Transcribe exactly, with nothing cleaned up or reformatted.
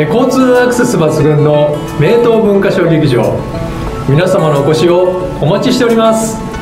え交通アクセス抜群の名東文化小劇場、皆様のお越しをお待ちしております。